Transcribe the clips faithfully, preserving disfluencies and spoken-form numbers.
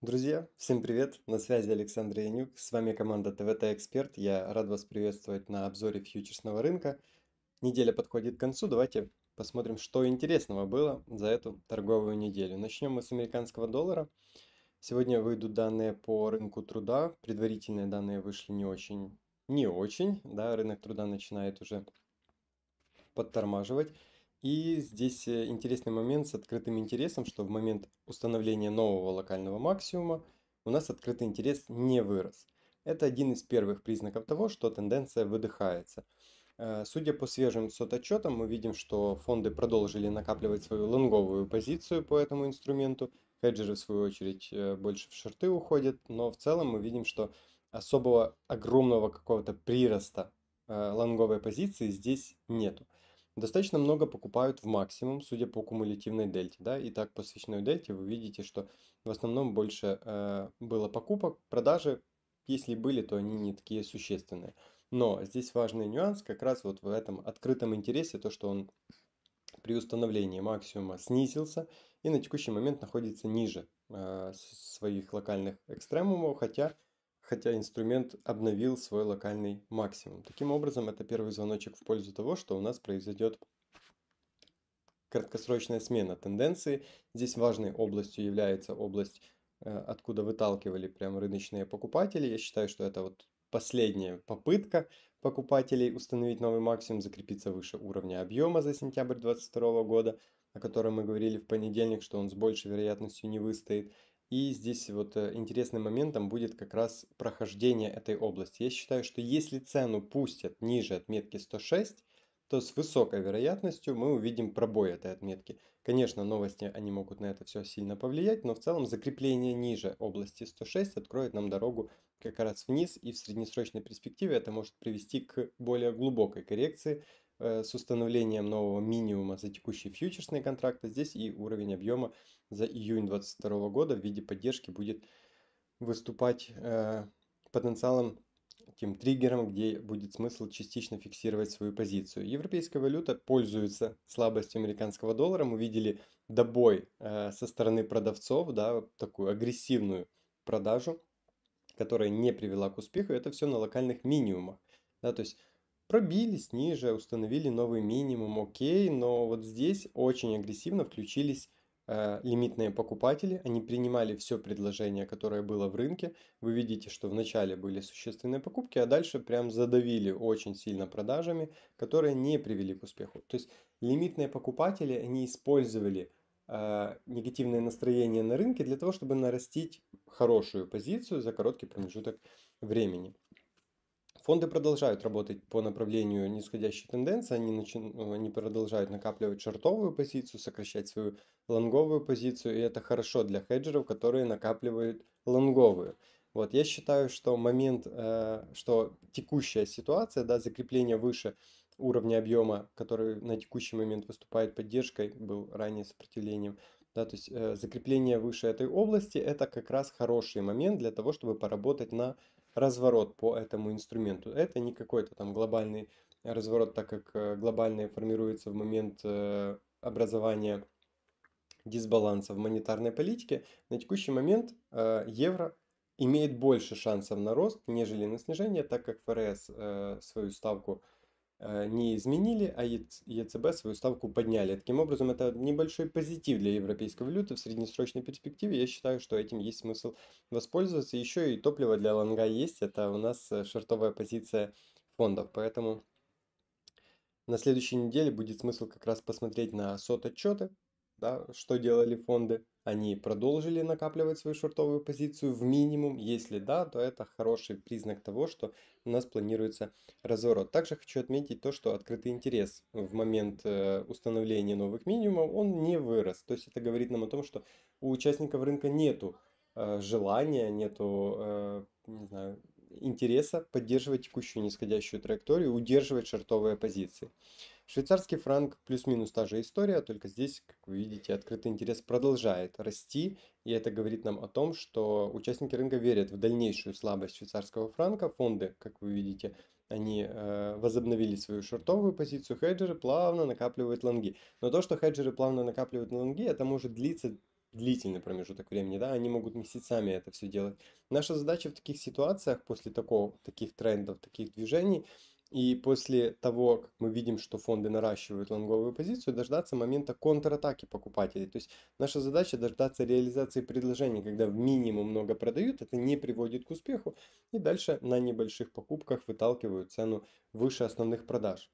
Друзья, всем привет! На связи Александр Янюк, с вами команда тэ вэ тэ-Эксперт. Я рад вас приветствовать на обзоре фьючерсного рынка. Неделя подходит к концу, давайте посмотрим, что интересного было за эту торговую неделю. Начнем мы с американского доллара. Сегодня выйдут данные по рынку труда. Предварительные данные вышли не очень, не очень, да, рынок труда начинает уже подтормаживать. И здесь интересный момент с открытым интересом, что в момент установления нового локального максимума у нас открытый интерес не вырос. Это один из первых признаков того, что тенденция выдыхается. Судя по свежим сот-отчетам, мы видим, что фонды продолжили накапливать свою лонговую позицию по этому инструменту. Хеджеры, в свою очередь, больше в шорты уходят. Но в целом мы видим, что особого огромного какого-то прироста лонговой позиции здесь нету. Достаточно много покупают в максимум, судя по кумулятивной дельте. Да? И так по свечной дельте вы видите, что в основном больше э, было покупок, продажи, если были, то они не такие существенные. Но здесь важный нюанс как раз вот в этом открытом интересе, то что он при установлении максимума снизился и на текущий момент находится ниже э, своих локальных экстремумов, хотя... хотя инструмент обновил свой локальный максимум. Таким образом, это первый звоночек в пользу того, что у нас произойдет краткосрочная смена тенденции. Здесь важной областью является область, откуда выталкивали прям рыночные покупатели. Я считаю, что это вот последняя попытка покупателей установить новый максимум, закрепиться выше уровня объема за сентябрь две тысячи двадцать второго года, о котором мы говорили в понедельник, что он с большей вероятностью не выстоит. И здесь вот интересным моментом будет как раз прохождение этой области. Я считаю, что если цену пустят ниже отметки сто шесть, то с высокой вероятностью мы увидим пробой этой отметки. Конечно, новости, они могут на это все сильно повлиять, но в целом закрепление ниже области сто шесть откроет нам дорогу как раз вниз. И в среднесрочной перспективе это может привести к более глубокой коррекции с установлением нового минимума за текущие фьючерсные контракты. Здесь и уровень объема за июнь две тысячи двадцать второго года в виде поддержки будет выступать э, потенциалом, тем триггером, где будет смысл частично фиксировать свою позицию. Европейская валюта пользуется слабостью американского доллара. Мы видели добой э, со стороны продавцов, да, такую агрессивную продажу, которая не привела к успеху. Это все на локальных минимумах. Да, то есть пробились ниже, установили новый минимум, окей, но вот здесь очень агрессивно включились э, лимитные покупатели, они принимали все предложение, которое было в рынке. Вы видите, что вначале были существенные покупки, а дальше прям задавили очень сильно продажами, которые не привели к успеху. То есть лимитные покупатели, они использовали э, негативное настроение на рынке для того, чтобы нарастить хорошую позицию за короткий промежуток времени. Фонды продолжают работать по направлению нисходящей тенденции, они, начи... они продолжают накапливать шортовую позицию, сокращать свою лонговую позицию, и это хорошо для хеджеров, которые накапливают лонговую. Вот, я считаю, что момент, э, что текущая ситуация, да, закрепление выше уровня объема, который на текущий момент выступает поддержкой, был ранее сопротивлением, да, то есть э, закрепление выше этой области, это как раз хороший момент для того, чтобы поработать на разворот по этому инструменту. Это не какой-то там глобальный разворот, так как глобальный формируется в момент образования дисбаланса в монетарной политике. На текущий момент евро имеет больше шансов на рост, нежели на снижение, так как ФРС свою ставку не изменили, а е цэ бэ свою ставку подняли. Таким образом, это небольшой позитив для европейской валюты в среднесрочной перспективе. Я считаю, что этим есть смысл воспользоваться. Еще и топливо для лонга есть. Это у нас шортовая позиция фондов. Поэтому на следующей неделе будет смысл как раз посмотреть на сот-отчеты, да, что делали фонды. Они продолжили накапливать свою шортовую позицию в минимум. Если да, то это хороший признак того, что у нас планируется разворот. Также хочу отметить то, что открытый интерес в момент установления новых минимумов, он не вырос. То есть это говорит нам о том, что у участников рынка нету желания, нету, не знаю, интереса поддерживать текущую нисходящую траекторию, удерживать шортовые позиции. Швейцарский франк плюс-минус та же история, только здесь, как вы видите, открытый интерес продолжает расти, и это говорит нам о том, что участники рынка верят в дальнейшую слабость швейцарского франка. Фонды, как вы видите, они э, возобновили свою шортовую позицию, хеджеры плавно накапливают лонги. Но то, что хеджеры плавно накапливают лонги, это может длиться длительный промежуток времени, да, они могут месяцами это все делать. Наша задача в таких ситуациях, после такого, таких трендов, таких движений, и после того, как мы видим, что фонды наращивают лонговую позицию, дождаться момента контратаки покупателей. То есть наша задача дождаться реализации предложений, когда в минимум много продают, это не приводит к успеху, и дальше на небольших покупках выталкивают цену выше основных продаж.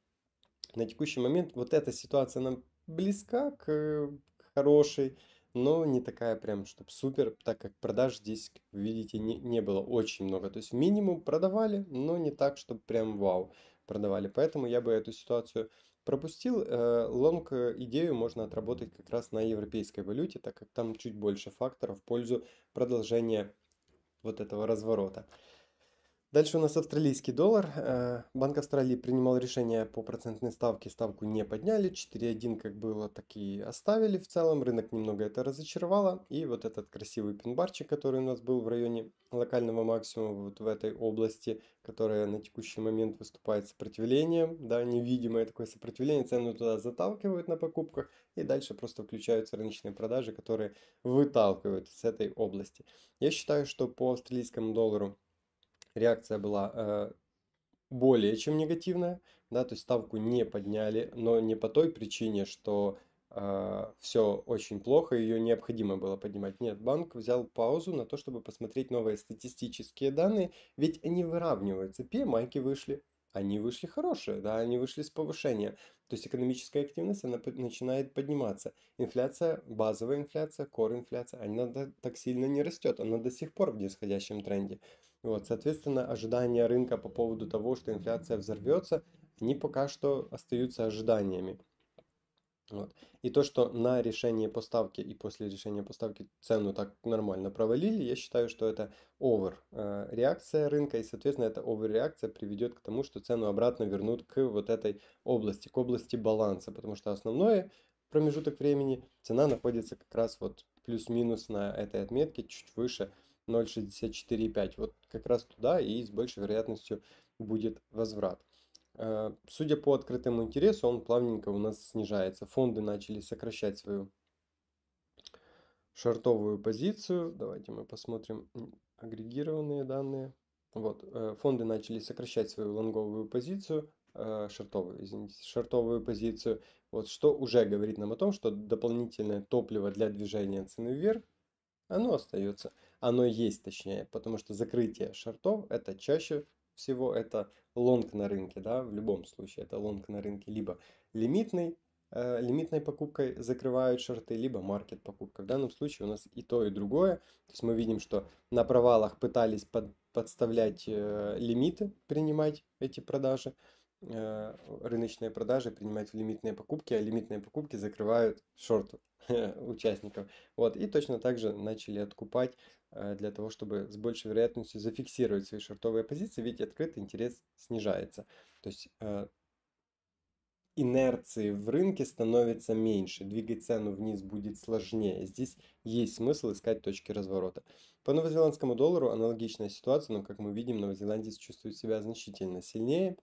На текущий момент вот эта ситуация нам близка к хорошей, но не такая прям, чтобы супер, так как продаж здесь, как видите, не, не было очень много. То есть минимум продавали, но не так, чтобы прям вау продавали. Поэтому я бы эту ситуацию пропустил. Лонг идею можно отработать как раз на европейской валюте, так как там чуть больше факторов в пользу продолжения вот этого разворота. Дальше у нас австралийский доллар. Банк Австралии принимал решение по процентной ставке. Ставку не подняли. четыре один как было, так и оставили в целом. Рынок немного это разочаровало. И вот этот красивый пин-барчик, который у нас был в районе локального максимума, вот в этой области, которая на текущий момент выступает сопротивлением. Да, невидимое такое сопротивление. Цену туда заталкивают на покупках. И дальше просто включаются рыночные продажи, которые выталкивают с этой области. Я считаю, что по австралийскому доллару реакция была э, более чем негативная, да, то есть ставку не подняли, но не по той причине, что э, все очень плохо, ее необходимо было поднимать. Нет, банк взял паузу на то, чтобы посмотреть новые статистические данные, ведь они выравниваются. пи эм ай-ки вышли, они вышли хорошие, да, они вышли с повышения. То есть экономическая активность, она начинает подниматься. Инфляция, базовая инфляция, коринфляция, она так сильно не растет, она до сих пор в нисходящем тренде. Вот, соответственно, ожидания рынка по поводу того, что инфляция взорвется, они пока что остаются ожиданиями. Вот. И то, что на решение по ставке и после решения по ставке цену так нормально провалили, я считаю, что это овер-реакция рынка, и, соответственно, эта овер-реакция приведет к тому, что цену обратно вернут к вот этой области, к области баланса, потому что основное промежуток времени цена находится как раз вот плюс-минус на этой отметке, чуть выше ноль шестьдесят четыре пять. Вот как раз туда и с большей вероятностью будет возврат. Судя по открытому интересу, он плавненько у нас снижается. Фонды начали сокращать свою шортовую позицию. Давайте мы посмотрим агрегированные данные. Вот, фонды начали сокращать свою лонговую позицию, шортовую, извините, шортовую позицию. Вот, что уже говорит нам о том, что дополнительное топливо для движения цены вверх, оно остается. Оно есть, точнее, потому что закрытие шортов, это чаще всего это лонг на рынке, да, в любом случае это лонг на рынке, либо лимитный, э, лимитной покупкой закрывают шорты, либо маркет покупка. В данном случае у нас и то, и другое. То есть мы видим, что на провалах пытались под, подставлять э, лимиты, принимать эти продажи, э, рыночные продажи принимать в лимитные покупки, а лимитные покупки закрывают шорты участников. Вот, и точно так же начали откупать для того, чтобы с большей вероятностью зафиксировать свои шортовые позиции, ведь открытый интерес снижается. То есть э, инерции в рынке становится меньше, двигать цену вниз будет сложнее. Здесь есть смысл искать точки разворота. По новозеландскому доллару аналогичная ситуация, но, как мы видим, новозеландец чувствует себя значительно сильнее,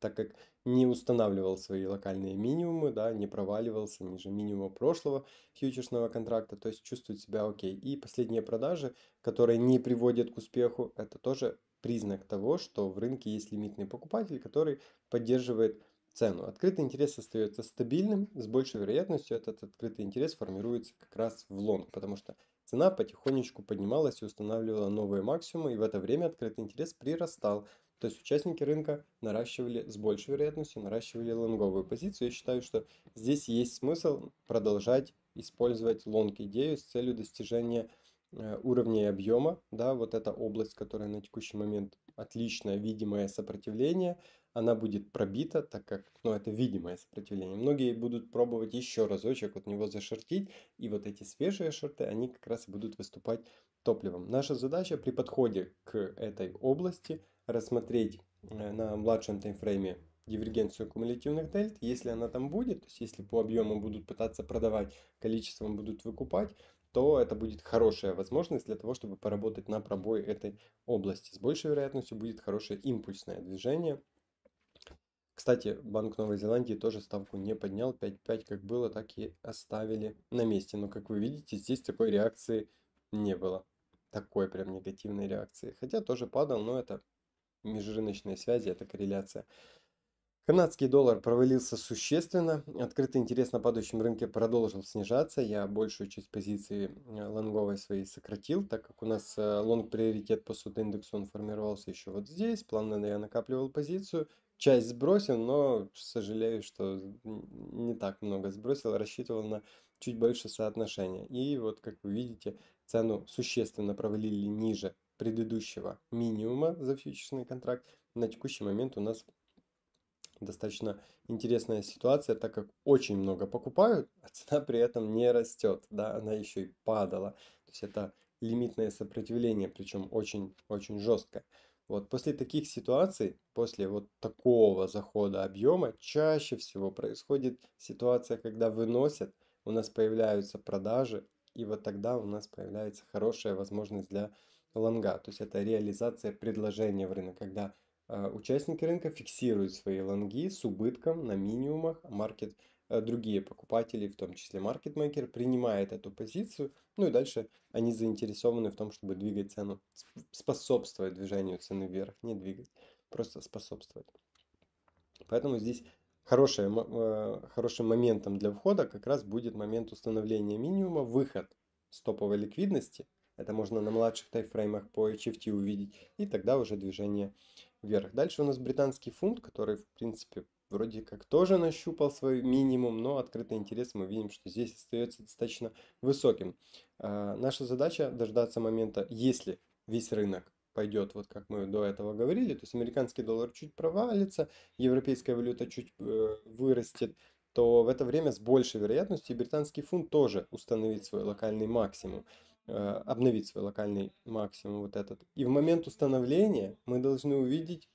так как не устанавливал свои локальные минимумы, да, не проваливался ниже минимума прошлого фьючерсного контракта, то есть чувствует себя окей. И последние продажи, которые не приводят к успеху, это тоже признак того, что в рынке есть лимитный покупатель, который поддерживает цену. Открытый интерес остается стабильным, с большей вероятностью этот открытый интерес формируется как раз в лонг, потому что цена потихонечку поднималась и устанавливала новые максимумы, и в это время открытый интерес прирастал. То есть участники рынка наращивали с большей вероятностью, наращивали лонговую позицию. Я считаю, что здесь есть смысл продолжать использовать лонг-идею с целью достижения э, уровня и объема. Да, вот эта область, которая на текущий момент отличное видимое сопротивление, она будет пробита, так как, ну, это видимое сопротивление. Многие будут пробовать еще разочек от него зашортить, и вот эти свежие шорты, они как раз и будут выступать топливом. Наша задача при подходе к этой области – рассмотреть на младшем таймфрейме дивергенцию кумулятивных дельт, если она там будет, то есть если по объему будут пытаться продавать, количеством будут выкупать, то это будет хорошая возможность для того, чтобы поработать на пробой этой области. С большей вероятностью будет хорошее импульсное движение. К Кстати, Банк Новой Зеландии тоже ставку не поднял. пять и пять как было, так и оставили на месте. Но, как вы видите, здесь такой реакции не было. Такой прям негативной реакции. Хотя тоже падал, но это межрыночные связи, это корреляция. Канадский доллар провалился существенно. Открытый интерес на падающем рынке продолжил снижаться. Я большую часть позиций лонговой своей сократил, так как у нас лонг-приоритет по сот-индексу, он формировался еще вот здесь. Плавно я накапливал позицию. Часть сбросил, но сожалею, что не так много сбросил. Рассчитывал на чуть больше соотношения. И вот, как вы видите, цену существенно провалили ниже предыдущего минимума за фьючерсный контракт. На текущий момент у нас достаточно интересная ситуация, так как очень много покупают, а цена при этом не растет, да, она еще и падала. То есть это лимитное сопротивление, причем очень-очень жесткое. Вот после таких ситуаций, после вот такого захода объема, чаще всего происходит ситуация, когда выносят, у нас появляются продажи, и вот тогда у нас появляется хорошая возможность для лонга. То есть это реализация предложения в рынок, когда участники рынка фиксируют свои лонги с убытком на минимумах. Маркет, другие покупатели, в том числе маркетмейкер, принимает эту позицию. Ну и дальше они заинтересованы в том, чтобы двигать цену, способствовать движению цены вверх, не двигать, просто способствовать. Поэтому здесь хорошее, хорошим моментом для входа как раз будет момент установления минимума, выход с топовой ликвидности. Это можно на младших таймфреймах по эйч эф ти увидеть. И тогда уже движение вверх. Дальше у нас британский фунт, который, в принципе, вроде как тоже нащупал свой минимум, но открытый интерес мы видим, что здесь остается достаточно высоким. А наша задача дождаться момента, если весь рынок пойдет, вот как мы до этого говорили, то есть американский доллар чуть провалится, европейская валюта чуть э, вырастет, то в это время с большей вероятностью британский фунт тоже установит свой локальный максимум. Обновить свой локальный максимум вот этот. И в момент установления мы должны увидеть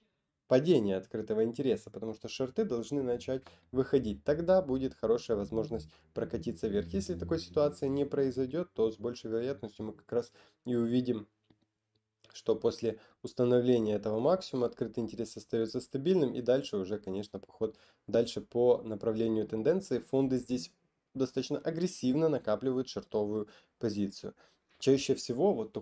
падение открытого интереса, потому что шорты должны начать выходить. Тогда будет хорошая возможность прокатиться вверх. Если такой ситуации не произойдет, то с большей вероятностью мы как раз и увидим, что после установления этого максимума открытый интерес остается стабильным, и дальше уже, конечно, поход дальше по направлению тенденции. Фонды здесь достаточно агрессивно накапливают шортовую позицию. Чаще всего вот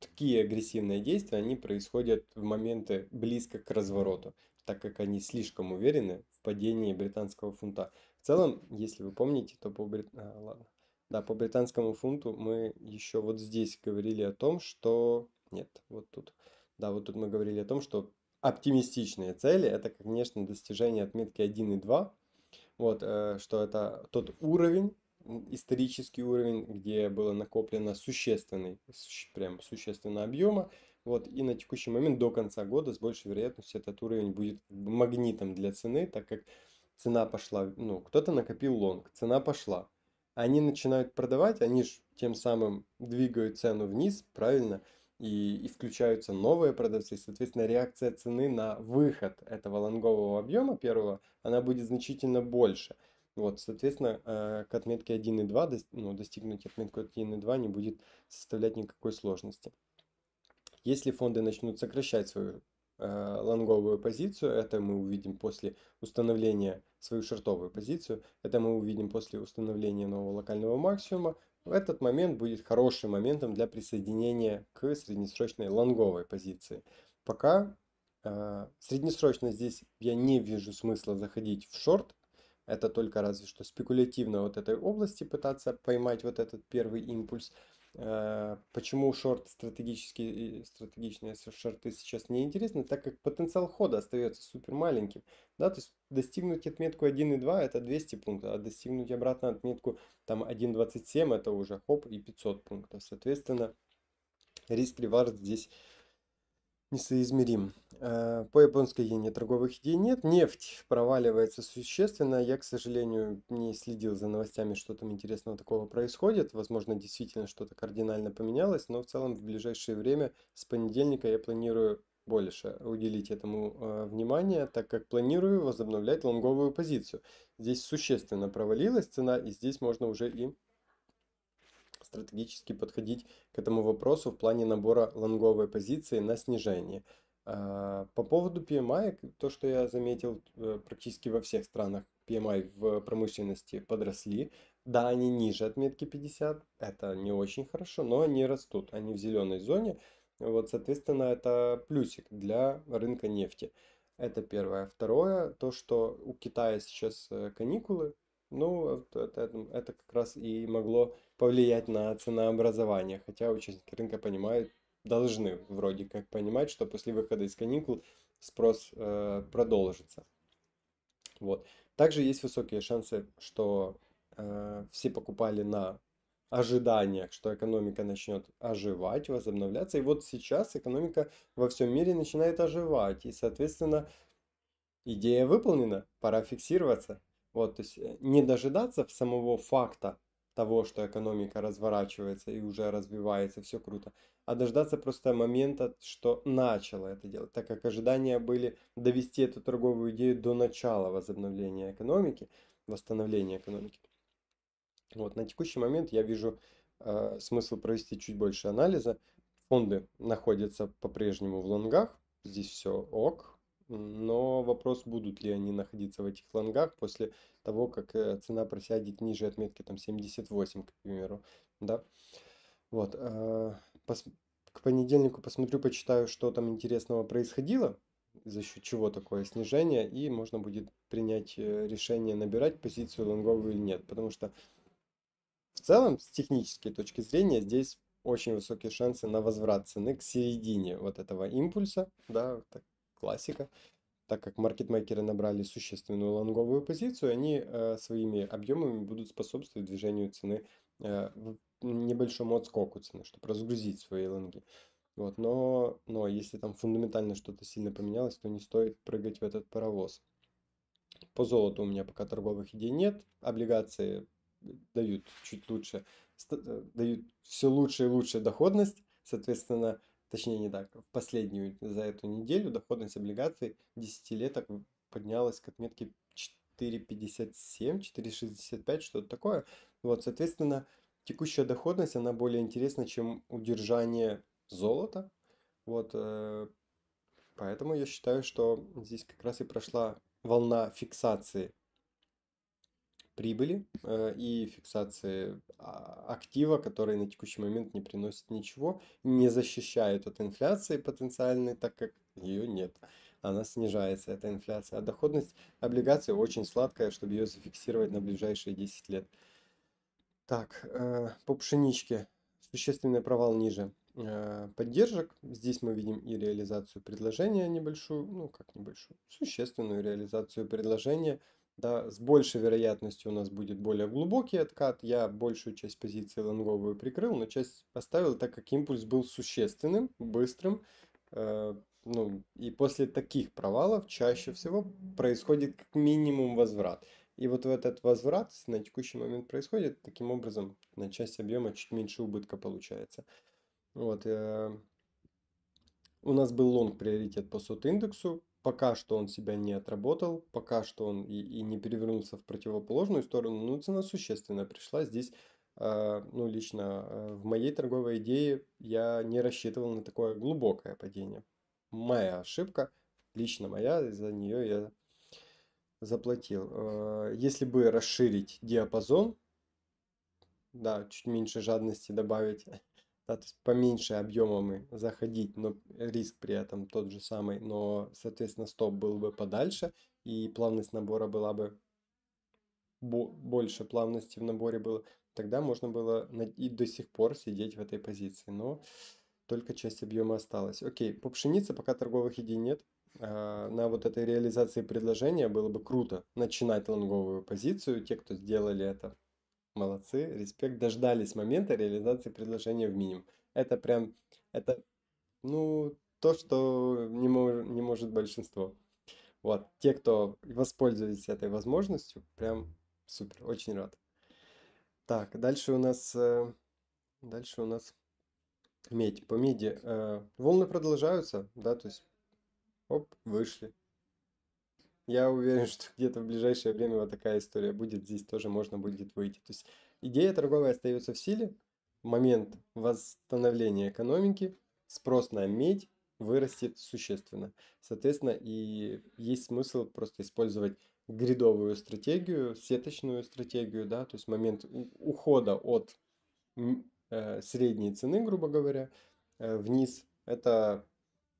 такие агрессивные действия, они происходят в моменты близко к развороту, так как они слишком уверены в падении британского фунта. В целом, если вы помните, то по, брит... а, ладно. Да, по британскому фунту мы еще вот здесь говорили о том, что... Нет, вот тут. Да, вот тут мы говорили о том, что оптимистичные цели, это, конечно, достижение отметки один и два. Вот, что это тот уровень, исторический уровень, где было накоплено существенный, прям существенного объема. Вот, и на текущий момент до конца года с большей вероятностью этот уровень будет магнитом для цены, так как цена пошла, ну, кто-то накопил лонг, цена пошла. Они начинают продавать, они же тем самым двигают цену вниз, правильно? И, и включаются новые продавцы, и, соответственно, реакция цены на выход этого лонгового объема первого, она будет значительно больше. Вот, соответственно, э, к отметке один и два, ну, достигнуть отметку один и два не будет составлять никакой сложности. Если фонды начнут сокращать свою э, лонговую позицию, это мы увидим после установления, свою шортовую позицию, это мы увидим после установления нового локального максимума. Этот момент будет хорошим моментом для присоединения к среднесрочной лонговой позиции. Пока э, среднесрочно здесь я не вижу смысла заходить в шорт. Это только разве что спекулятивно вот этой области пытаться поймать вот этот первый импульс. Э, почему шорт стратегические, стратегичные шорты сейчас не интересны? Так как потенциал хода остается супер маленьким. Да, то есть достигнуть отметку один и два это двести пунктов, а достигнуть обратно отметку там один двадцать семь это уже хоп и пятьсот пунктов. Соответственно, риск-ревард здесь несоизмерим. По японской иене торговых идей нет. Нефть проваливается существенно. Я, к сожалению, не следил за новостями, что там интересного такого происходит. Возможно, действительно что-то кардинально поменялось, но в целом в ближайшее время с понедельника я планирую больше уделить этому э, внимание, так как планирую возобновлять лонговую позицию. Здесь существенно провалилась цена, и здесь можно уже и стратегически подходить к этому вопросу в плане набора лонговой позиции на снижение. По поводу пи эм ай, то, что я заметил, практически во всех странах пи эм ай в промышленности подросли. Да, они ниже отметки пятьдесят, это не очень хорошо, но они растут, они в зеленой зоне. Вот, соответственно, это плюсик для рынка нефти. Это первое. Второе, то, что у Китая сейчас каникулы, ну, это, это как раз и могло повлиять на ценообразование. Хотя участники рынка понимают, должны вроде как понимать, что после выхода из каникул спрос э, продолжится. Вот. Также есть высокие шансы, что э, все покупали на ожиданиях, что экономика начнет оживать, возобновляться. И вот сейчас экономика во всем мире начинает оживать. И, соответственно, идея выполнена, пора фиксироваться. Вот, то есть не дожидаться самого факта того, что экономика разворачивается и уже развивается, все круто, а дождаться просто момента, что начало это делать, так как ожидания были довести эту торговую идею до начала возобновления экономики, восстановления экономики. Вот, на текущий момент я вижу э, смысл провести чуть больше анализа. Фонды находятся по-прежнему в лонгах, здесь все ок, но вопрос, будут ли они находиться в этих лонгах после того, как э, цена просядет ниже отметки там семьдесят восемь, к примеру. Да? Вот, э, к понедельнику посмотрю, почитаю, что там интересного происходило, за счет чего такое снижение, и можно будет принять решение, набирать позицию лонговую или нет, потому что в целом, с технической точки зрения, здесь очень высокие шансы на возврат цены к середине вот этого импульса, да, так, классика, так как маркетмейкеры набрали существенную лонговую позицию, они э, своими объемами будут способствовать движению цены, э, небольшому отскоку цены, чтобы разгрузить свои лонги. Вот, но, но если там фундаментально что-то сильно поменялось, то не стоит прыгать в этот паровоз. По золоту у меня пока торговых идей нет, облигации дают чуть лучше, дают все лучше и лучше доходность, соответственно, точнее не так, в последнюю за эту неделю доходность облигаций десятилеток поднялась к отметке четыре пятьдесят семь, четыре шестьдесят пять, что-то такое. Вот, соответственно, текущая доходность, она более интересна, чем удержание золота. Вот, поэтому я считаю, что здесь как раз и прошла волна фиксации прибыли э, и фиксации актива, который на текущий момент не приносит ничего, не защищает от инфляции потенциальной, так как ее нет. Она снижается, эта инфляция. А доходность облигаций очень сладкая, чтобы ее зафиксировать на ближайшие десять лет. Так, э, по пшеничке существенный провал ниже э, поддержек. Здесь мы видим и реализацию предложения небольшую, ну как небольшую, существенную реализацию предложения. Да, с большей вероятностью у нас будет более глубокий откат. Я большую часть позиции лонговую прикрыл, но часть оставил, так как импульс был существенным, быстрым. Э, ну, и после таких провалов чаще всего происходит как минимум возврат. И вот этот возврат на текущий момент происходит. Таким образом, на часть объема чуть меньше убытка получается. Вот, э, у нас был лонг-приоритет по сот-индексу. Пока что он себя не отработал, пока что он и, и не перевернулся в противоположную сторону, но цена существенно пришла. Здесь, э, ну лично э, в моей торговой идее я не рассчитывал на такое глубокое падение. Моя ошибка, лично моя, за нее я заплатил. Э, если бы расширить диапазон, да, чуть меньше жадности добавить, да, то есть поменьше объемами заходить, но риск при этом тот же самый, но, соответственно, стоп был бы подальше, и плавность набора была бы, больше плавности в наборе было, тогда можно было и до сих пор сидеть в этой позиции, но только часть объема осталась. Окей, по пшенице пока торговых идей нет, на вот этой реализации предложения было бы круто начинать лонговую позицию, те, кто сделали это. Молодцы, респект, дождались момента реализации предложения в минимум. Это прям, это, ну, то, что не, мож, не может большинство. Вот, те, кто воспользуется этой возможностью, прям супер, очень рад. Так, дальше у нас, дальше у нас медь. По меди э, волны продолжаются, да, то есть, оп, вышли. Я уверен, что где-то в ближайшее время вот такая история будет. Здесь тоже можно будет выйти. То есть идея торговая остается в силе. Момент восстановления экономики, спрос на медь, вырастет существенно. Соответственно, и есть смысл просто использовать гридовую стратегию, сеточную стратегию, да, то есть момент ухода от э, средней цены, грубо говоря, э, вниз, это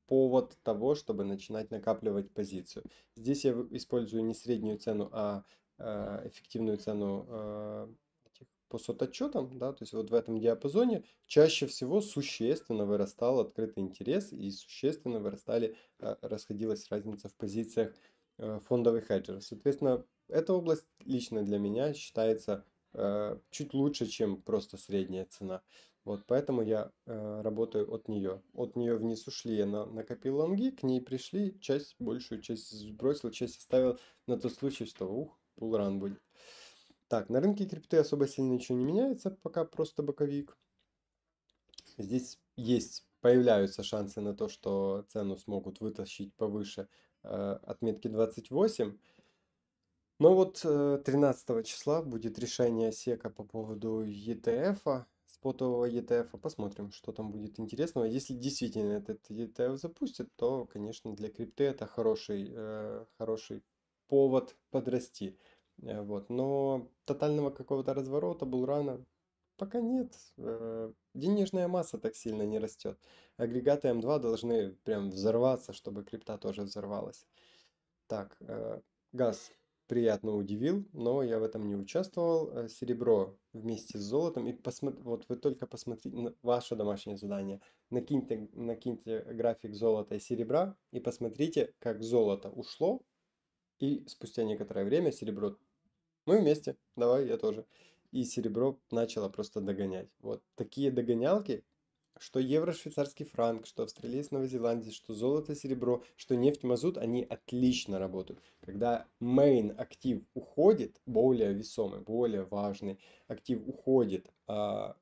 повод того, чтобы начинать накапливать позицию. Здесь я использую не среднюю цену, а э, эффективную цену э, по сот-отчетам, да, то есть вот в этом диапазоне чаще всего существенно вырастал открытый интерес и существенно вырастали, э, расходилась разница в позициях фондовых хеджеров. Соответственно, эта область лично для меня считается э, чуть лучше, чем просто средняя цена. Вот поэтому я э, работаю от нее. От нее вниз ушли, она накопила лонги, к ней пришли, часть, большую часть сбросил, часть оставил на тот случай, что ух, пулран будет. Так, на рынке крипты особо сильно ничего не меняется, пока просто боковик. Здесь есть, появляются шансы на то, что цену смогут вытащить повыше отметки двадцать восемь. Но вот тринадцатого числа будет решение Сека по поводу и ти эф, спотового и ти эф. Посмотрим, что там будет интересного. Если действительно этот и ти эф запустят, то, конечно, для крипты это хороший, хороший повод подрасти. Вот. Но тотального какого-то разворота, булрана пока нет. Денежная масса так сильно не растет. Агрегаты эм два должны прям взорваться, чтобы крипта тоже взорвалась. Так, газ приятно удивил, но я в этом не участвовал. Серебро вместе с золотом. И посмотр... вот вы только посмотрите ваше домашнее задание. Накиньте, накиньте график золота и серебра и посмотрите, как золото ушло. И спустя некоторое время серебро... Мы вместе, давай, я тоже. И серебро начало просто догонять. Вот такие догонялки, что евро, швейцарский франк, что австралиец, Новой Зеландии, что золото, серебро, что нефть, мазут, они отлично работают. Когда мейн актив уходит, более весомый, более важный актив уходит, а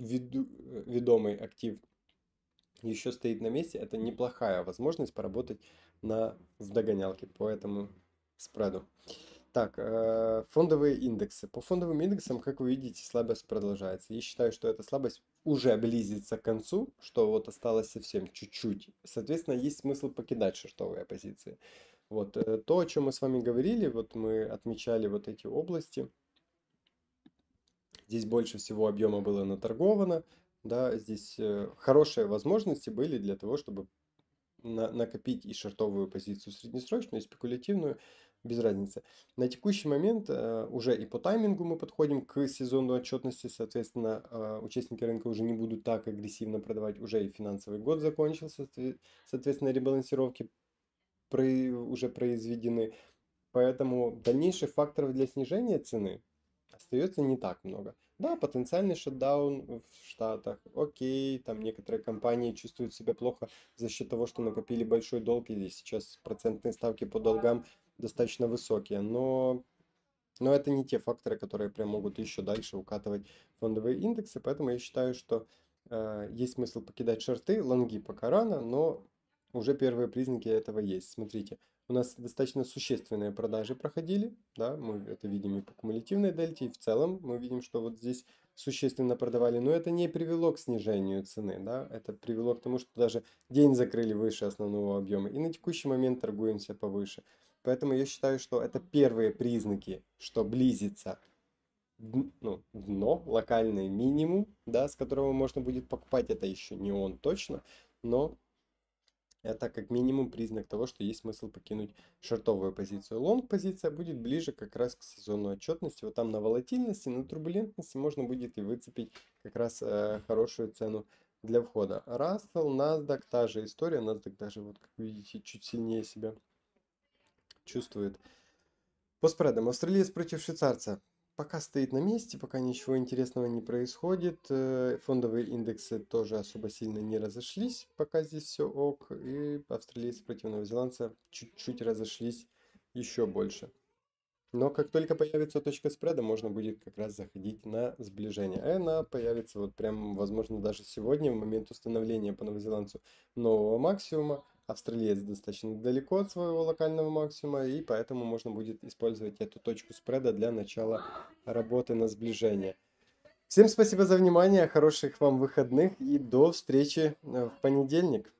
виду, ведомый актив еще стоит на месте, это неплохая возможность поработать на, в догонялке по этому спреду. Так, фондовые индексы. По фондовым индексам, как вы видите, слабость продолжается. Я считаю, что эта слабость уже близится к концу, что вот осталось совсем чуть-чуть. Соответственно, есть смысл покидать шортовые позиции. Вот то, о чем мы с вами говорили, вот мы отмечали вот эти области. Здесь больше всего объема было наторговано. Да, здесь хорошие возможности были для того, чтобы на накопить и шортовую позицию среднесрочную, и спекулятивную. Без разницы. На текущий момент э, уже и по таймингу мы подходим к сезону отчетности, соответственно, э, участники рынка уже не будут так агрессивно продавать, уже и финансовый год закончился, соответственно, ребалансировки при, уже произведены, поэтому дальнейших факторов для снижения цены остается не так много. Да, потенциальный шатдаун в Штатах, окей, там некоторые компании чувствуют себя плохо за счет того, что накопили большой долг, и сейчас процентные ставки по долгам достаточно высокие, но, но это не те факторы, которые прям могут еще дальше укатывать фондовые индексы, поэтому я считаю, что э, есть смысл покидать шорты, лонги пока рано, но уже первые признаки этого есть. Смотрите, у нас достаточно существенные продажи проходили, да, мы это видим и по кумулятивной дельте, и в целом мы видим, что вот здесь существенно продавали, но это не привело к снижению цены, да, это привело к тому, что даже день закрыли выше основного объема, и на текущий момент торгуемся повыше. Поэтому я считаю, что это первые признаки, что близится ну, дно, локальный минимум, да, с которого можно будет покупать. Это еще не он точно, но это как минимум признак того, что есть смысл покинуть шортовую позицию. Лонг-позиция будет ближе как раз к сезону отчетности. Вот там на волатильности, на турбулентности можно будет и выцепить как раз э, хорошую цену для входа. Russell, NASDAQ, та же история. NASDAQ даже, вот, как видите, чуть сильнее себя чувствует. По спредам. Австралиец против швейцарца пока стоит на месте, пока ничего интересного не происходит. Фондовые индексы тоже особо сильно не разошлись. Пока здесь все ок. И австралиец против новозеландца чуть-чуть разошлись еще больше. Но как только появится точка спреда, можно будет как раз заходить на сближение. И она появится вот прям, возможно, даже сегодня, в момент установления по новозеландцу нового максимума. Австралиец достаточно далеко от своего локального максимума, и поэтому можно будет использовать эту точку спреда для начала работы на сближение. Всем спасибо за внимание, хороших вам выходных и до встречи в понедельник.